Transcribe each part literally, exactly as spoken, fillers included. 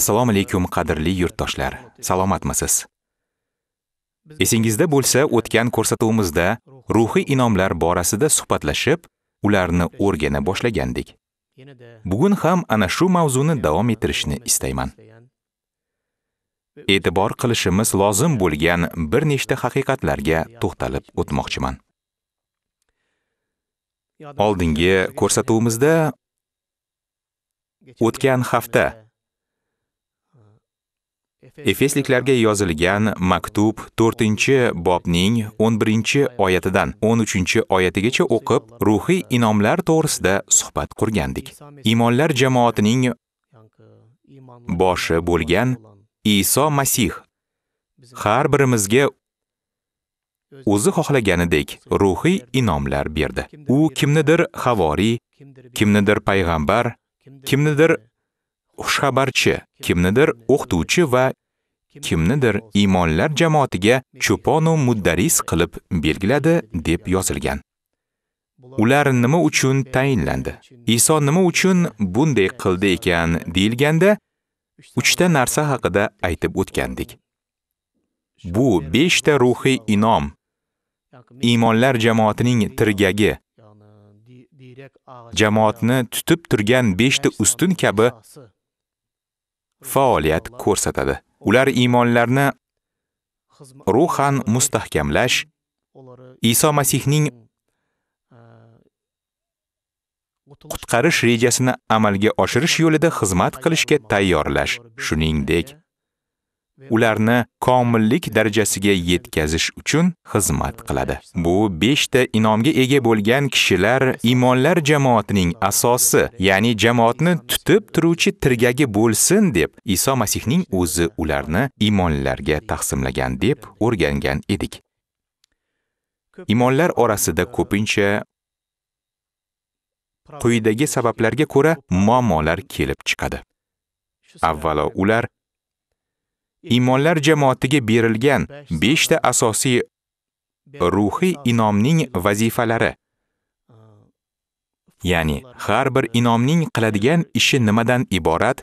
Assalomu alaykum qadrli yurtdoshlar. Salomatmisiz? Esingizda bo'lsa, o'tgan ko'rsatuvimizda ruhiy inomlar borasida suhbatlashib, ularni o'rgana boshlagandik. Bugun ham ana shu mavzuni davom ettirishni istayman. E'tibor qilishimiz lozim bo'lgan bir nechta haqiqatlarga to'xtalib o'tmoqchiman. Oldingi ko'rsatuvimizda o'tgan hafta Efesliklarga yozilgan maktub to'rtinchi bobning o'n birinchi oyatidan o'n uchinchi oyatigacha o'qib, ruhiy inomlar to'g'risida suhbat qurgandik. Iymonlar jamoatining boshi bo'lgan Iso Masih har birimizga o'zi xohlaganidek ruhiy inomlar berdi. U kimnidir havoriy, kimnidir payg'ambar, kimnidir xushxabarchi, kimnidir o'qituvchi va kimnidir iymonlar jamoatiga cho'pon va muddaris qilib belgiladi deb yozilgan. Ular nima uchun tayinlandi? Iso nima uchun bunday qildi ekan deilganda uchta narsa haqida aytib o'tgandik. Bu beshta ruhiy inom iymonlar jamoatining tirgagi, jamoatni tutib turgan beshta ustun kabi faoliyat ko'rsatadi. Ular iymonlarni ruhan mustahkamlash, Iso Masihning qutqarish rejasini amalga oshirish yo'lida xizmat qilishga tayyorlash, shuningdek, ularni komillik darajasiga yetkazish uchun xizmat qiladi. Bu beshta inomga ega bo'lgan kishilar iymonlar jamoatining asosi, ya'ni jamoatni tutib turuvchi tirgagi bo'lsin deb Iso Masihning o'zi ularni iymonlarga taqsimlagan deb o'rgangan edik. Iymonlar orasida ko'pincha quyidagi sabablarga ko'ra muammolar kelib chiqadi. Avvalo, ular iymonlar jamoatiga berilgan besh ta asosiy ruhiy inomning vazifalari, ya'ni har bir inomning qiladigan ishi nimadan iborat,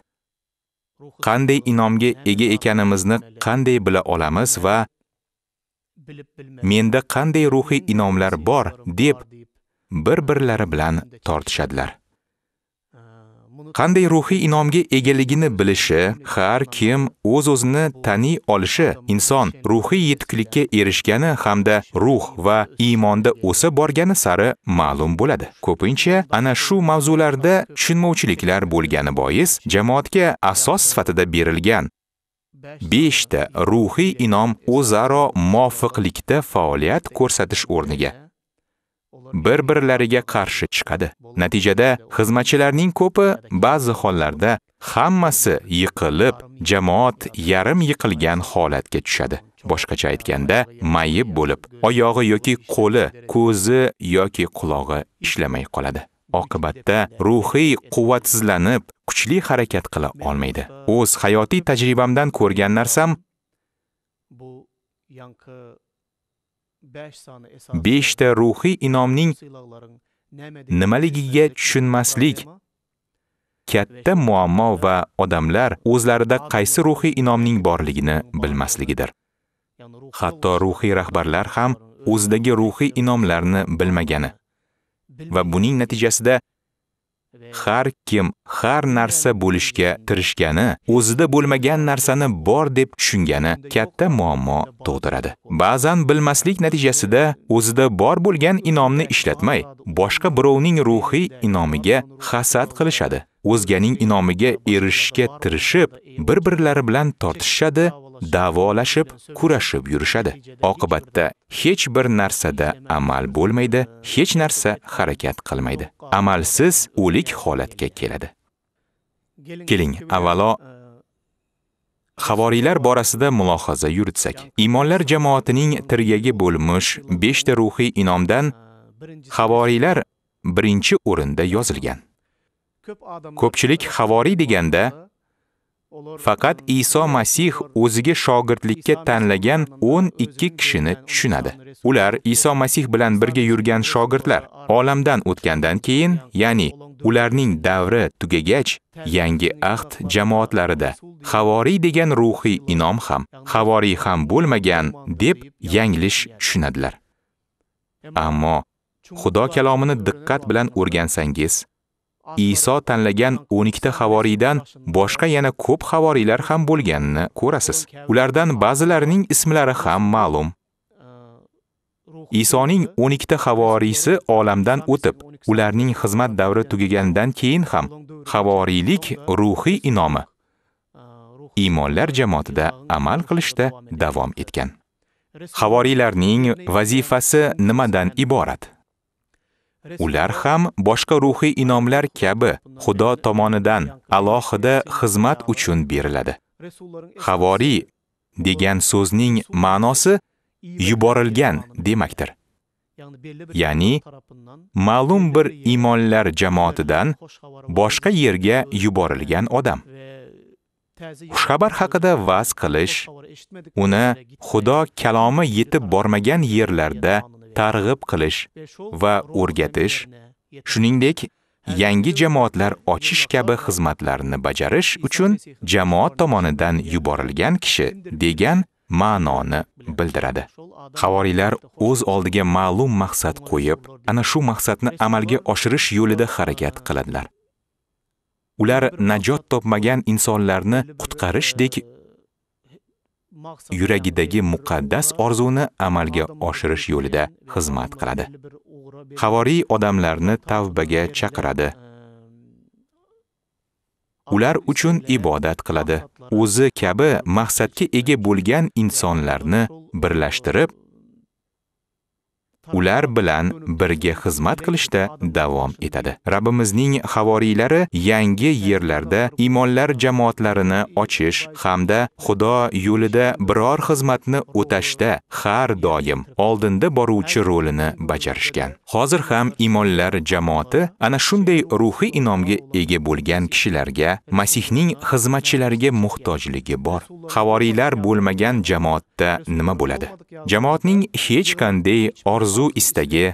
qanday inomga ega ekanimizni qanday bila olamiz va menda qanday ruhiy inomlar bor deb bir-birlari bilan tortishadilar. Qanday ruhiy inomga egaligini bilishi, har kim o'z-o'zini taniy olishi, inson ruhiy yetuklikka erishgani hamda ruh va iymonda o'sa borgani sari ma'lum bo'ladi. Ko'pincha ana shu mavzularda tushunmovchiliklar bo'lgani bois, jamoatga asos sifatida berilgan besh ta ruhiy inom o'zaro muvofiqlikda faoliyat ko'rsatish o'rniga bir-birlariga qarshi chiqadi. Natijada xizmatchilarning ko'pi, ba'zi hollarda hammasi yiqilib, jamoat yarim yiqilgan holatga tushadi. Boshqacha aytganda, mayib bo'lib, oyog'i yoki qo'li, ko'zi yoki qulog'i ishlamay qoladi. Oqibatda ruhiy quvvatsizlanib, kuchli harakat qila olmaydi. O'z hayotiy tajribamdan ko'rgan narsam, bu yangi besh ta ruhiy inomning nimaligiga tushunmaslik katta muammo va odamlar o'zlarida qaysi ruhiy inomning borligini bilmasligidir. Hatto ruhiy rahbarlar ham o'zidagi ruhiy inomlarni bilmagani va buning natijasida har kim har narsa bo'lishga tirishgani, o'zida bo'lmagan narsani bor deb tushungani katta muammo tug'diradi. Ba'zan bilmaslik natijasida o'zida bor bo'lgan inomni ishlatmay, boshqa birovning ruhiy inomiga hasad qilishadi. O'zganing inomiga erishishga tirishib, bir-birlari bilan tortishadi, da'volashib, kurashib yurishadi. Oqibatda hech bir narsada amal bo'lmaydi, hech narsa harakat qilmaydi. Amalsiz o'lik holatga keladi. Keling, avvalo havoriylar borasida mulohaza yuritsak. Iymonlar jamoatining tirgagi bo'lmish besh ta ruhiy inomdan havoriylar birinchi o'rinda yozilgan. Ko'pchilik havoriy deganda Fakat İsa Masih o'ziga shogirdlikka tanlagan o'n ikki kishini tushunadi. Ular İsa Masih bilan birga yurgan shogirdlar olamdan o'tgandan keyin, ya'ni ularning davri tugagach, yangi ahd jamoatlarida havoriy degan ruhiy inom ham, havoriy ham bo'lmagan deb yanglish tushunadilar. Ammo Xudo kalomini diqqat bilan o'rgansangiz, İsa tanlagan o'n ikki ta havoriydan boshqa yana ko'p havoriylar ham bo'lganini ko'rasiz. Ulardan ba'zilarining ismlari ham ma'lum. İsoning o'n ikki ta havoriysi olamdan o'tib, ularning xizmat davri tugagandan keyin ham havoriylik ruhiy inomi iymonlar jamoatida amal qilishda davom etgan. Havoriylarning vazifasi nimadan iborat? Ular ham boshqa ruhiy inomlar kabi Xudo tomonidan alohida xizmat uchun beriladi. Havoriy degan so'zning ma'nosi yuborilgan demakdir. Ya'ni ma'lum bir imonlar jamoatidan boshqa yerga yuborilgan odam. Xushxabar haqida va'z qilish, uni Xudo kalomi yetib bormagan yerlarda targ'ib qilish va o'rgatish, shuningdek, yangi jamoatlar ochish kabi xizmatlarni bajarish uchun jamoat tomonidan yuborilgan kishi degan ma'noni bildiradi. Havoriylar o'z oldiga ma'lum maqsad qo'yib, ana shu maqsadni amalga oshirish yo'lida harakat qiladilar. Ular najot topmagan insonlarni qutqarishdek yuragidagi muqaddas orzuni amalga oshirish yo'lida xizmat qiladi. Havoriy odamlarni tavbaga chaqiradi. Ular uchun ibodat qiladi. O'zi kabi maqsadga ega bo'lgan insonlarni birlashtirib, ular bilan birga xizmat qilishda davom etadi. Rabbimizning havoriylari yangi yerlarda imonlar jamoatlarini ochish hamda Xudo yo'lida biror xizmatni o'tashda har doim oldinda boruvchi rolini bajarishgan. Hozir ham imonlar jamoati ana shunday ruhiy inomga ega bo'lgan kishilarga, Masihning xizmatchilariga muhtojligi bor. Havoriylar bo'lmagan jamoatda nima bo'ladi? Jamoatning hech qanday orzu u istagi,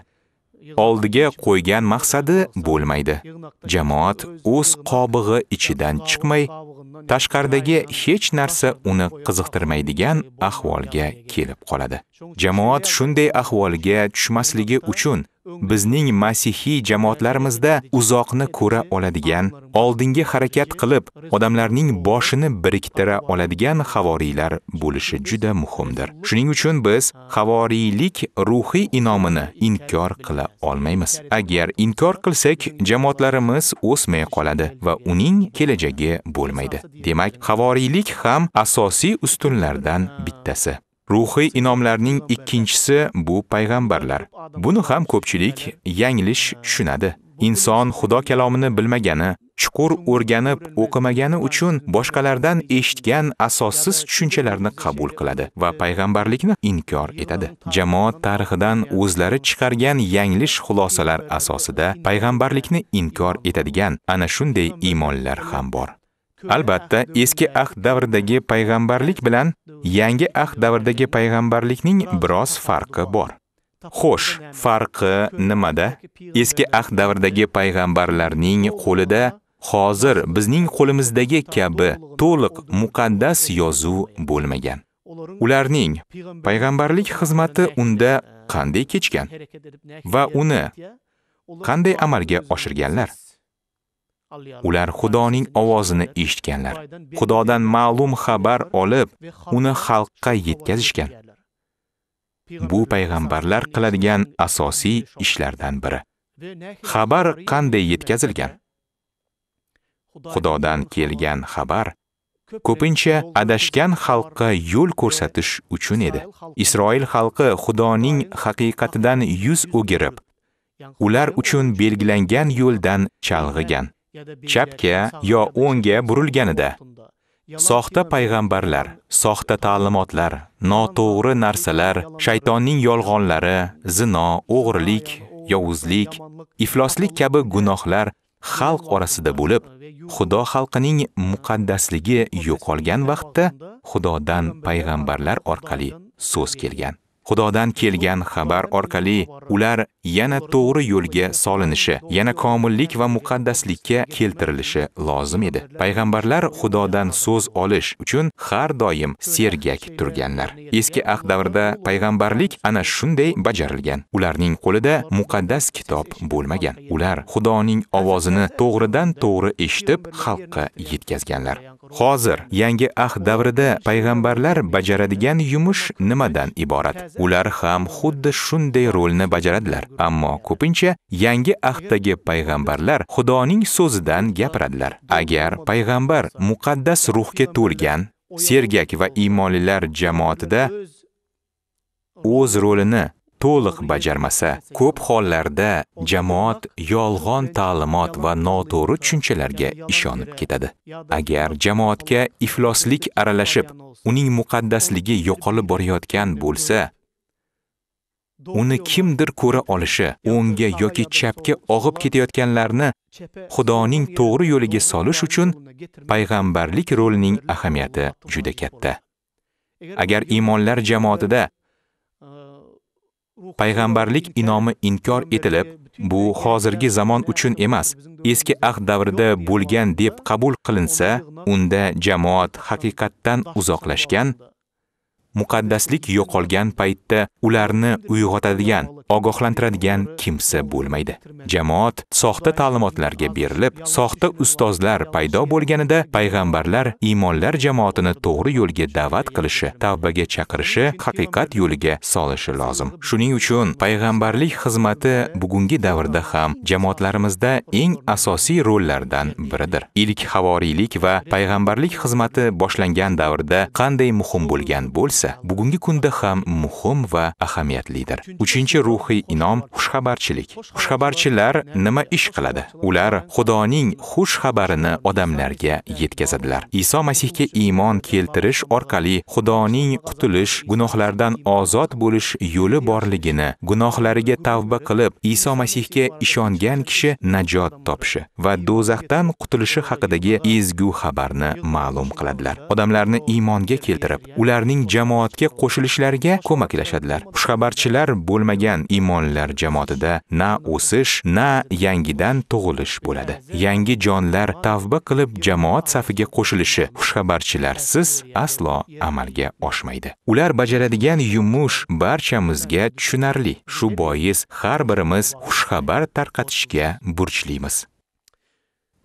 oldiga qo'ygan maqsadi bo'lmaydi. Jamoat o'z qobig'i ichidan chiqmay, tashqardagi hech narsa uni qiziqtirmaydigan ahvolga kelib qoladi. Jamoat shunday ahvolga tushmasligi uchun bizning masihiy jamoatlarimizda uzoqni ko'ra oladigan, oldinga harakat qilib, odamlarning boshini biriktira oladigan havoriylar bo'lishi juda muhimdir. Shuning uchun biz havoriylik ruhiy inomini inkor qila olmaymiz. Agar inkor qilsak, jamoatlarimiz o'smay qoladi va uning kelajagi bo'lmaydi. Demak, havoriylik ham asosiy ustunlardan bittasi. Ruhiy inomlarning ikkinchisi bu payg'ambarlar. Buni ham ko'pchilik yanglish tushunadi. Inson Xudo kalomini bilmagani, chuqur o'rganib o'qimagani uchun boshqalardan eshitgan asossiz tushunchalarni qabul qiladi va payg'ambarlikni inkor etadi. Jamoat tarixidan o'zlari chiqargan yanglish xulosalar asosida payg'ambarlikni inkor etadigan ana shunday imonlar ham bor. Albatta, eski ahd davridagi payg'ambarlik bilan yangi ahd davridagi payg'ambarlikning biroz farqi bor. Xo'sh, farqi nimada? Eski ahd davridagi payg'ambarlarning qo'lida hozir bizning qo'limizdagi kabi to'liq muqaddas yozuv bo'lmagan. Ularning payg'ambarlik xizmati unda qanday kechgan va uni qanday amalga oshirganlar? Ular Xudoning ovozini eshitganlar. Xudodan ma'lum xabar olib, uni xalqqa yetkazishgan. Bu payg'ambarlar qiladigan asosiy ishlardan biri. Xabar qanday yetkazilgan? Xudodan kelgan xabar ko'pincha adashgan xalqqa yo'l ko'rsatish uchun edi. Isroil xalqi Xudoning haqiqatidan yuz o'girib, ular uchun belgilangan yo'ldan chalg'igan. Chapga yo o'ngga burilganida soxta payg'ambarlar, soxta ta'limotlar, noto'g'ri narsalar, shaytonning yolg'onlari, zino, o'g'rilik, yovuzlik, ifloslik kabi gunohlar xalq orasida bo'lib, Xudo xalqining muqaddasligi yo'qolgan vaqtda Xudodan payg'ambarlar orqali so'z kelgan. Xudodan kelgan xabar orqali ular yana to'g'ri yo'lga solinishi, yana komillik va muqaddaslikka keltirilishi lozim edi. Payg'ambarlar Xudodan so'z olish uchun har doim sergak turganlar. Eski ahd davrida payg'ambarlik ana shunday bajarilgan. Ularning qo'lida muqaddas kitob bo'lmagan. Ular Xudoning ovozini to'g'ridan-to'g'ri eshitib xalqqa yetkazganlar. Hozir yangi ahd davrida payg'ambarlar bajaradigan yumush nimadan iborat? Ular ham xuddi shunday rolni bajaradilar, ammo ko'pincha yangi ahdagi payg'ambarlar Xudoning so'zidan gapiradilar. Agar payg'ambar muqaddas ruhga to'lgan, sergak va imonlilar jamoatida o'z rolini to'liq bajarmasa, ko'p hollarda jamoat yolg'on ta'limot va noto'g'ri tushunchalarga ishonib ketadi. Agar jamoatga ifloslik aralashib, uning muqaddasligi yo'qolib borayotgan bo'lsa, uni kimdir ko'ra olishi, o'ngga yoki chapga og'ib ketayotganlarni Xudoning to'g'ri yo'liga solish uchun payg'ambarlik rolining ahamiyati juda katta. Agar iymonlar jamoatida payg'ambarlik inomi inkor etilib, bu hozirgi zamon uchun emas, eski ahd davrida bo'lgan deb qabul qilinsa, unda jamoat haqiqatdan uzoqlashgan, muqaddaslik yo'qolgan paytda ularni uyg'otadigan, ogohlantiradigan kimsa bo'lmaydi. Jamoat soxta ta'limotlarga berilib, soxta ustozlar paydo bo'lganida payg'ambarlar iymonlar jamoatini to'g'ri yo'lga da'vat qilishi, tavbaga chaqirishi, haqiqat yo'liga solishi lozim. Shuning uchun payg'ambarlik xizmati bugungi davrda ham jamoatlarimizda eng asosiy rollardan biridir. Ilk havoriylik va payg'ambarlik xizmati boshlangan davrda qanday muhim bo'lgan bo'lsa, bugungi kunda ham muhim va ahamiyatlidir. Uchinchi ruhiy inom xushxabarchilik. Xushxabarchilar nima ish qiladi? Ular Xudoning xush xabarini odamlarga yetkazadilar. Iso Masihga iymon keltirish orqali Xudoning qutulish, gunohlardan ozod bo'lish yo'li borligini, gunohlariga tavba qilib, Iso Masihga ishongan kishi najot topishi va do'zaxdan qutulishi haqidagi ezgu xabarni ma'lum qiladilar. Odamlarni iymonga keltirib, ularning jamoatga qo'shilishlariga ko'maklashadilar. Xushxabarchilar bo'lmagan iymonlar jamoatida na o'sish, na yangidan tug'ilish bo'ladi. Yangi jonlar tavba qilib jamoat safiga qo'shilishi xushxabarchilarsiz aslo amalga oshmaydi. Ular bajaradigan yumush barchamizga tushunarli. Shu bois har birimiz xushxabar tarqatishga burchlimiz.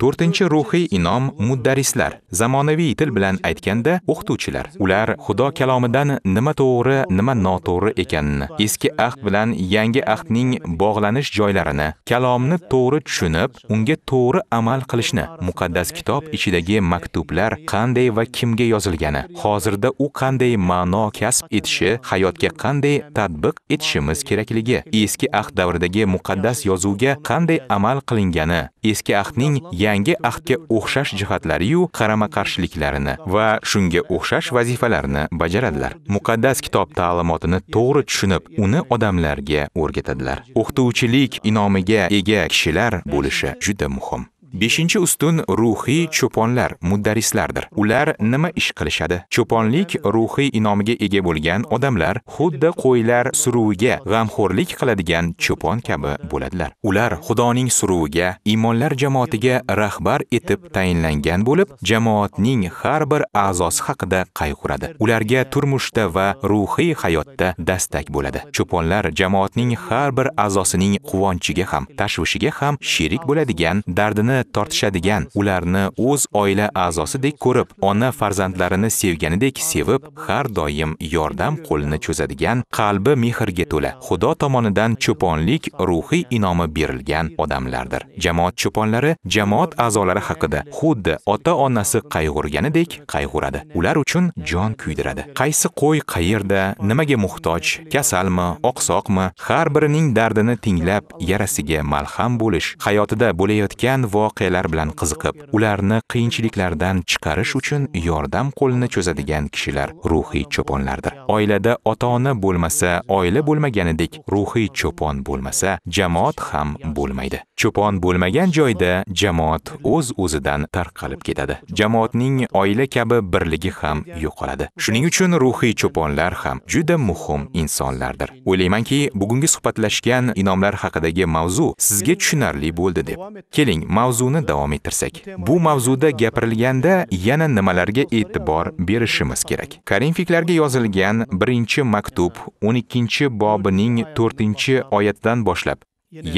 To'rtinchi ruhiy inom muddarislar. Zamonaviy til bilan aytganda o'qituvchilar. Ular Xudo kalomidan nima to'g'ri, nima noto'g'ri ekanini, eski ahd bilan yangi ahdning bog'lanish joylarini, kalomni to'g'ri tushunib, unga to'g'ri amal qilishni, muqaddas kitob ichidagi maktublar qanday va kimga yozilgani, hozirda u qanday ma'no kasb etishi, hayotga qanday tatbiq etishimiz kerakligi, eski ahd davridagi muqaddas yozuvga qanday amal qilingani, eski ahdning yangi ahdga o'xshash jihatlari yu qarama-qarshiliklarini va shunga o'xshash vazifalarni bajaradilar. Muqaddas kitob ta'limotini to'g'ri tushunib, uni odamlarga o'rgatadilar. O'qituvchilik inomiga ega kishilar bo'lishi juda muhim. beshinchi ustun ruhiy cho'ponlar, muddarislardir. Ular nima ish qilishadi? Cho'ponlik ruhiy inomiga ega bo'lgan odamlar xuddi qo'ylar suruviga g'amxo'rlik qiladigan cho'pon kabi bo'ladilar. Ular Xudoning suruviga, iymonlar jamoatiga rahbar etib tayinlangan bo'lib, jamoatning har bir a'zosi haqida qayg'uradi. Ularga turmushda va ruhiy hayotda dastak bo'ladi. Cho'ponlar jamoatning har bir a'zosining quvonchiga ham, tashvishiga ham sherik bo'ladigan, dardini tortishadigan, ularni o'z oila a'zosidek ko'rib, ona farzandlarini sevganidek sevib, har doim yordam qo'lini cho'zadigan, qalbi mehrga to'la, Xudo tomonidan cho'ponlik ruhiy inomi berilgan odamlardir. Jamoat cho'ponlari jamoat a'zolari haqida xuddi ota-onasi qayg'urganidek qayg'uradi. Ular uchun jon kuydiradi. Qaysi qo'y qayerda, nimaga muhtoj, kasalmi, oqsoqmi, har birining dardini tinglab, yarasiga malham bo'lish, hayotida bo'layotgan va voqealar bilan qiziqib, ularni qiyinchiliklardan chiqarish uchun yordam qo'lini cho'zadigan kishilar ruhiy cho'ponlardir. Oilada ota-ona bo'lmasa, oila bo'lmaganidek, ruhiy cho'pon bo'lmasa, jamoat ham bo'lmaydi. Cho'pon bo'lmagan joyda jamoat o'z-o'zidan tarqalib ketadi. Jamoatning oila kabi birligi ham yo'qoladi. Shuning uchun ruhiy cho'ponlar ham juda muhim insonlardir. O'ylaymanki, bugungi suhbatlashgan inomlar haqidagi mavzu sizga tushunarli bo'ldi deb. Keling, mavzuni davom ettirsak. Bu mavzuda gapirilganda yana nimalarga e'tibor berishimiz kerak? Korinfiklarga yozilgan birinchi maktub o'n ikkinchi bobining to'rtinchi oyatidan boshlab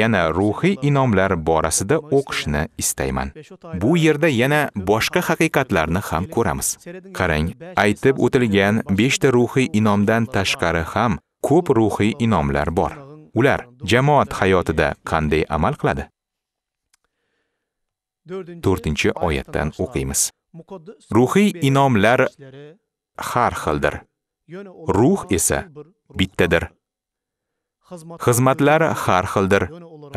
yana ruhiy inomlar borasida o'qishni istayman. Bu yerda yana boshqa haqiqatlarni ham ko'ramiz. Qarang, aytib o'tilgan besh ta ruhiy inomdan tashqari ham ko'p ruhiy inomlar bor. Ular jamoat hayotida qanday amal qiladi? to'rtinchi oyatdan o'qiymiz. Ruhiy inomlar har xildir. Ruh esa bittadir. Xizmatlar har xildir.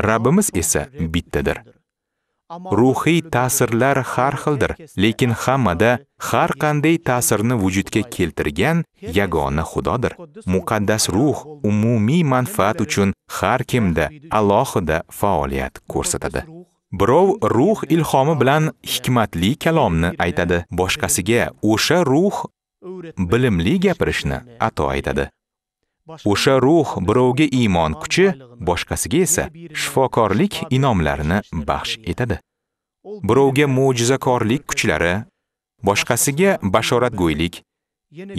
Rabbimiz esa bittadir. Ruhiy ta'sirlar har xildir, lekin hammada har qanday ta'sirni vujudga keltirgan yagona Xudodir. Muqaddas ruh umumiy manfaat uchun har kimda alohida faoliyat ko'rsatadi. Birov ruh ilhomi bilan hikmatli kalomni aytadi, boshqasiga o'sha ruh bilimli gapirishni ato etadi. O'sha ruh birovga iymon kuchi, boshqasiga esa shifokorlik inomlarini baxsh etadi. Birovga mo'jizakorlik kuchlari, boshqasiga bashoratgo'ylik,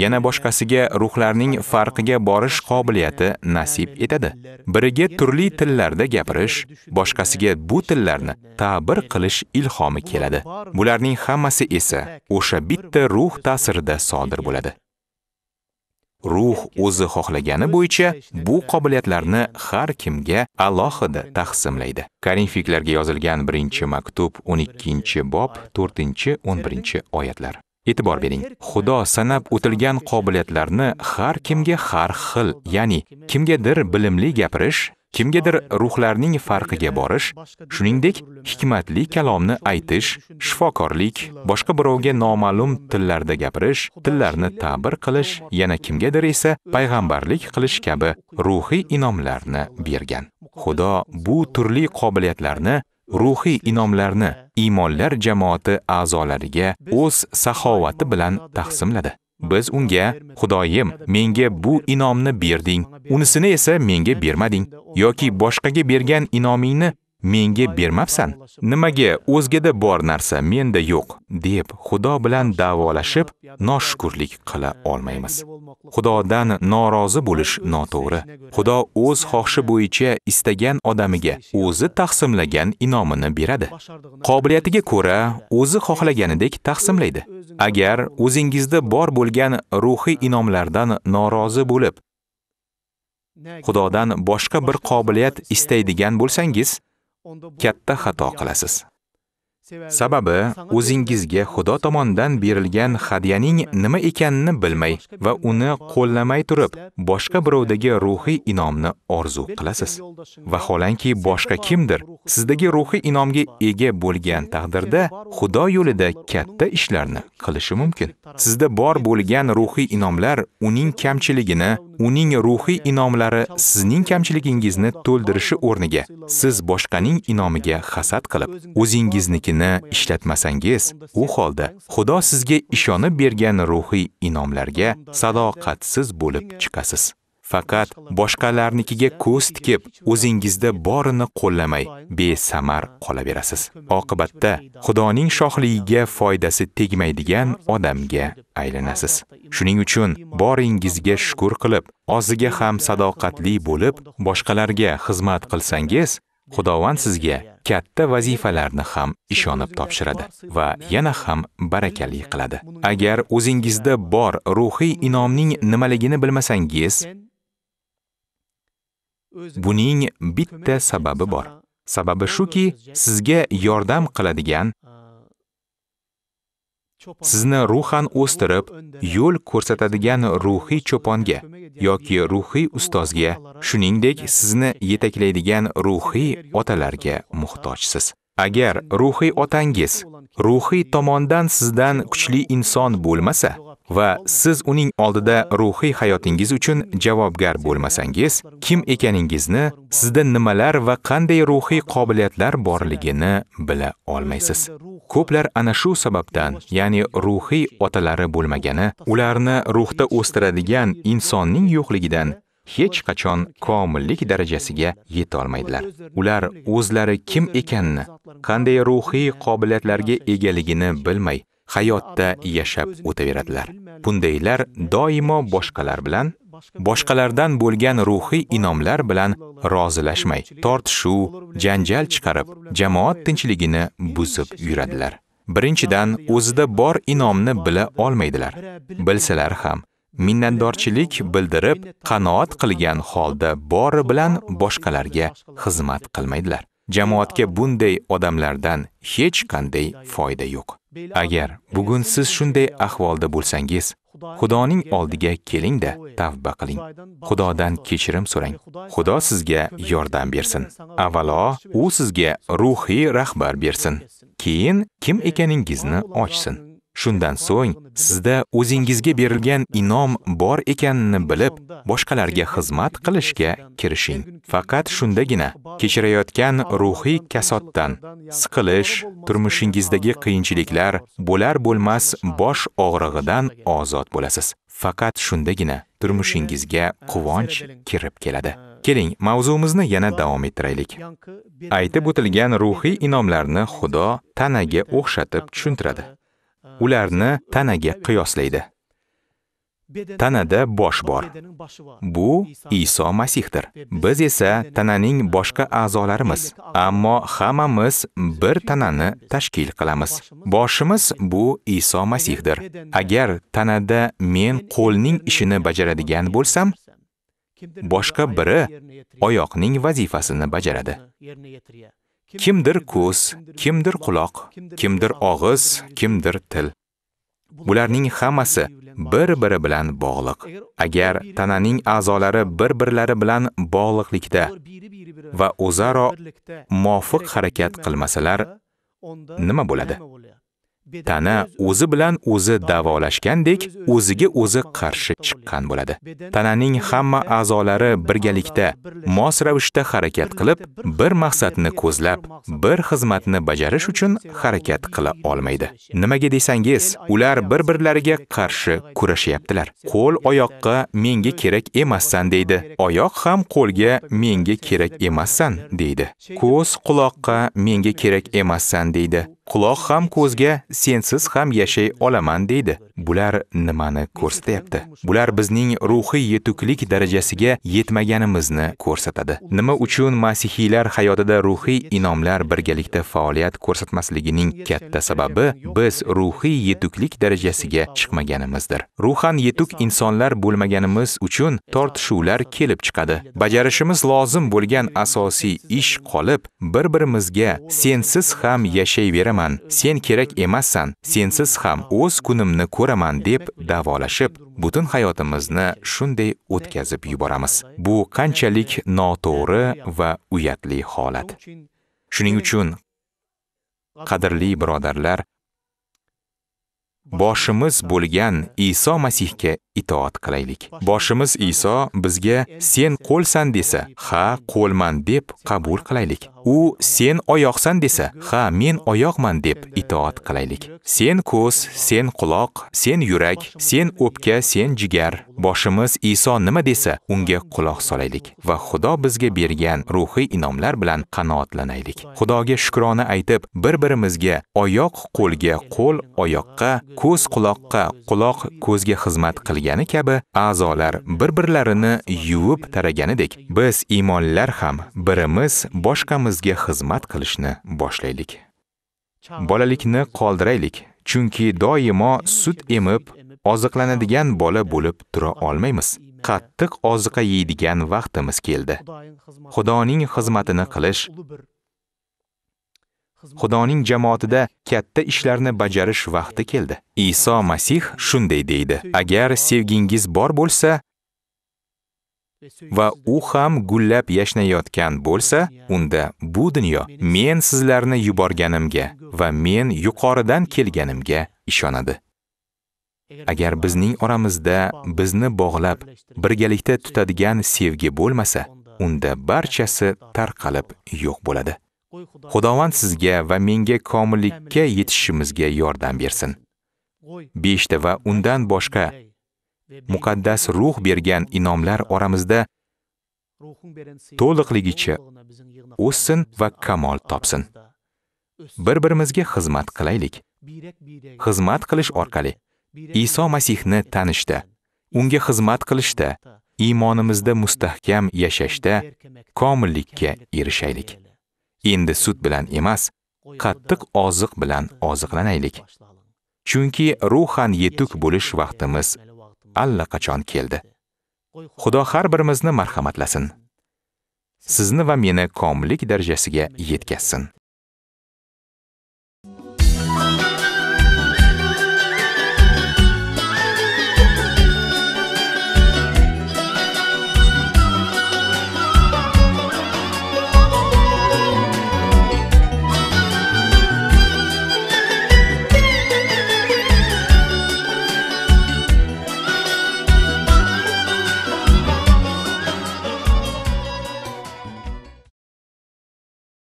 yana boshqasiga ruhlarning farqiga borish qobiliyati nasib etadi. Biriga turli tillarda gapirish, boshqasiga bu tillarni ta'bir qilish ilhomi keladi. Bularning hammasi esa o'sha bitta ruh ta'sirida sodir bo'ladi. Ruh o'zi xohlagani bo'yicha bu qobiliyatlarni har kimga alohida taqsimlaydi. Korinfiklarga yozilgan birinchi maktub o'n ikkinchi bob to'rtinchi-o'n birinchi oyatlar. E'tibor bering. Xudo sanab o'tilgan qobiliyatlarni har kimga har xil, ya'ni kimgadir bilimli gapirish, kimgadir ruhlarning farqiga borish, shuningdek hikmatli kalomni aytish, shifokorlik, boshqa birovga noma'lum tillarda gapirish, tillarni ta'bir qilish, yana kimgadir esa payg'ambarlik qilish kabi ruhiy inomlarni bergan. Xudo bu turli qobiliyatlarni, ruhiy inomlarni iymonlar jamoati a'zolariga o'z saxovati bilan taqsimladi. Biz unga, Xudoyim, menga bu inomni berding, unisini esa menga bermading, yoki boshqaga bergan inomingni menga bermabsan. Nimaga o'zgada bor narsa menda yo'q, deb Xudo bilan da'volashib, noshukrlik qila olmaymiz. Xudodan norozi bo'lish noto'g'ri. Xudo o'z xohishi bo'yicha istagan odamiga o'zi taqsimlagan inomini beradi. Qobiliyatiga ko'ra o'zi xohlaganidek taqsimlaydi. Agar o'zingizda bor bo'lgan ruhiy inomlardan norozi bo'lib, Xudodan boshqa bir qobiliyat istaydigan bo'lsangiz, katta xato qilasiz. Sababi, o'zingizga Xudo tomonidan berilgan hadiyaning nima ekanini bilmay va uni qo'llamay turib, boshqa birovdagi ruhiy inomni orzu qilasiz. Vaholanki boshqa kimdir sizdagi ruhiy inomga ega bo'lgan taqdirda Xudo yo'lida katta ishlarni qilishi mumkin. Sizda bor bo'lgan ruhiy inomlar uning kamchiligini, uning ruhiy inomlari sizning kamchiligingizni to'ldirishi o'rniga, siz boshqaning inomiga hasad qilib, o'zingizniki ishlatmasangiz, u holda Xudo sizga ishonib bergan ruhiy inomlarga sadoqatsiz bo'lib chiqasiz. Faqat boshqalarnikiga ko'z tikib, o'zingizda borini qo'llamay, besamar qolaverasiz. Oqibatda Xudoning shohligiga foydasi tegmaydigan odamga aylanasiz. Shuning uchun boringizga shukr qilib, oziga ham sadoqatli bo'lib, boshqalarga xizmat qilsangiz, Xudovand sizga katta vazifalarni ham ishonib topshiradi va yana ham barakali qiladi. Agar o'zingizda bor ruhiy inomning nimaligini bilmasangiz, buning bitta sababi bor. Sababi shuki, sizga yordam qiladigan, sizni ruhan o'stirib, yo'l ko'rsatadigan ruhiy cho'ponga yoki ruhiy ustozga, shuningdek sizni yetaklaydigan ruhiy otalarga muhtojsiz. Agar ruhiy otangiz ruhiy tomondan sizdan kuchli inson bo'lmasa va siz uning oldida ruhiy hayotingiz uchun javobgar bo'lmasangiz, kim ekaningizni, sizda nimalar va qanday ruhiy qobiliyatlar borligini bila olmaysiz. Ko'plar ana shu sababdan, ya'ni ruhiy otalari bo'lmagani, ularni ruhda o'stiradigan insonning yo'qligidan hech qachon komillik darajasiga yeta olmaydilar. Ular o'zlari kim ekanini, qanday ruhiy qobiliyatlarga egaligini bilmay, hayotda yashab o'taveradilar. Bundaylar doimo boshqalar bilan, boshqalardan bo'lgan ruhiy inomlar bilan rozilashmay, tortishuv, janjal chiqarib, jamoat tinchligini buzib yuradilar. Birinchidan, o'zida bor inomni bila olmaydilar. Bilsalar ham minnatdorchilik bildirib, qanoat qilgan holda bori bilan boshqalarga xizmat qilmaydilar. Jamoatga bunday odamlardan hech qanday foyda yo'q. Agar bugun siz shunday ahvolda bo'lsangiz, Xudoning oldiga keling-da, tavba qiling. Xudodan kechirim so'rang. Xudo sizga yordam bersin. Avvalo, u sizga ruhiy rahbar bersin. Keyin kim ekaningizni ochsin. Shundan so'ng sizda o'zingizga berilgan inom bor ekanini bilib, boshqalarga xizmat qilishga kirishing. Faqat shundagina kechirayotgan ruhiy kasoddan, siqilish, turmushingizdagi qiyinchiliklar, bo'lar bo'lmas bosh og'rig'idan ozod bo'lasiz. Faqat shundagina turmushingizga quvonch kirib keladi. Keling, mavzuimizni yana davom ettiraylik. Aytib o'tilgan ruhiy inomlarni Xudo tanaga o'xshatib tushuntiradi. Ularni tanaga qiyoslaydi. Tanada bosh bor. Bu Iso Masihdir. Biz esa tananing boshqa a'zolarimiz, ammo hammamiz bir tanani tashkil qilamiz. Boshimiz bu Iso Masihdir. Agar tanada men qo'lning ishini bajaradigan bo'lsam, boshqa biri oyoqning vazifasini bajaradi. Kimdir ko'z, kimdir quloq, kimdir og'iz, kimdir til. Bularning hammasi bir-biri bilan bog'liq. Agar tananing a'zolari bir-birlari bilan bog'liqlikda va o'zaro muvofiq harakat qilmasalar, nima bo'ladi? Tana o'zi bilan o'zi davolashgandek, o'ziga o'zi qarshi chiqqan bo'ladi. Tananing hamma a'zolari birgalikda, mos ravishda harakat qilib, bir maqsadni ko'zlab, bir xizmatni bajarish uchun harakat qila olmaydi. Nimaga desangiz, ular bir-birlariga qarshi kurashayaptilar. Qo'l oyoqqa menga kerak emassan deydi. Oyoq ham qo'lga menga kerak emassan deydi. Ko'z quloqqa menga kerak emassan deydi. Quloq ham ko'zga sensiz ham yashay olaman deydi. Bular nimani ko'rsatyapti? Bular bizning ruhiy yetuklik darajasiga yetmaganimizni ko'rsatadi. Nima uchun masihiylar hayotida ruhiy inomlar birgalikda faoliyat ko'rsatmasligining katta sababi biz ruhiy yetuklik darajasiga chiqmaganimizdir. Ruhan yetuk insonlar bo'lmaganimiz uchun tortishuvlar kelib chiqadi. Bajarishimiz lozim bo'lgan asosiy ish qolib, bir-birimizga sensiz ham yashayveramiz. Sen kerak emassan, sensiz ham o'z kunimni ko'raman deb davolashib, butun hayotimizni shunday o'tkazib yuboramiz. Bu qanchalik noto'g'ri va uyatli holat. Shuning uchun, qadrli birodarlar, boshimiz bo'lgan Iso Masihga itoat qilaylik. Boshimiz Iso bizga sen qo'lsan desa, ha, qo'lman deb qabul qilaylik. U sen oyoqsan desa, ha, men oyoqman deb itoat qilaylik. Sen ko'z, sen quloq, sen yurak, sen o'pka, sen jigar. Boshimiz Iso nima desa, unga quloq solaylik va Xudo bizga bergan ruhiy inomlar bilan qanoatlanaylik. Xudoga shukrona aytib, bir-birimizga oyoq qo'lga, qo'l oyoqqa, ko'z quloqqa, quloq ko'zga xizmat qilgani kabi a'zolar bir-birlarini yuvib taraganidek, biz iymonlar ham birimiz boshqamiz bizga xizmat qilishni boshlaylik. Bolalikni qoldiraylik, chunki doimo sut emib, oziqlanadigan bola bo'lib tura olmaymiz. Qattiq oziqa yeydigan vaqtimiz keldi. Xudoning xizmatini qilish, Xudoning jamoatida katta ishlarni bajarish vaqti keldi. Iso Masih shunday deydi: "Agar sevgingiz bor bo'lsa, va u ham gullab yashnayotgan bo'lsa, unda bu dunyo men sizlarni yuborganimga va men yuqoridan kelganimga ishonadi. Agar bizning oramizda bizni bog'lab, birgalikda tutadigan sevgi bo'lmasa, unda barchasi tarqalib yo'q bo'ladi. Xudovand sizga va menga komillikka yetishimizga yordam bersin. beshta va undan boshqa muqaddas ruh bergan inomlar oramizda to'liqligicha o'ssin va kamol topsin. Bir-birimizga xizmat qilaylik. Xizmat qilish orqali Iso Masihni tanishda, unga xizmat qilishda, iymonimizda mustahkam yashashda komillikka erishaylik. Endi sut bilan emas, qattiq oziq bilan oziqlanaylik. Chunki ruhan yetuk bo'lish vaqtimiz allaqachon keldi. Xudo har birimizni marhamatlasin. Sizni va meni komillik darajasiga yetkazsin.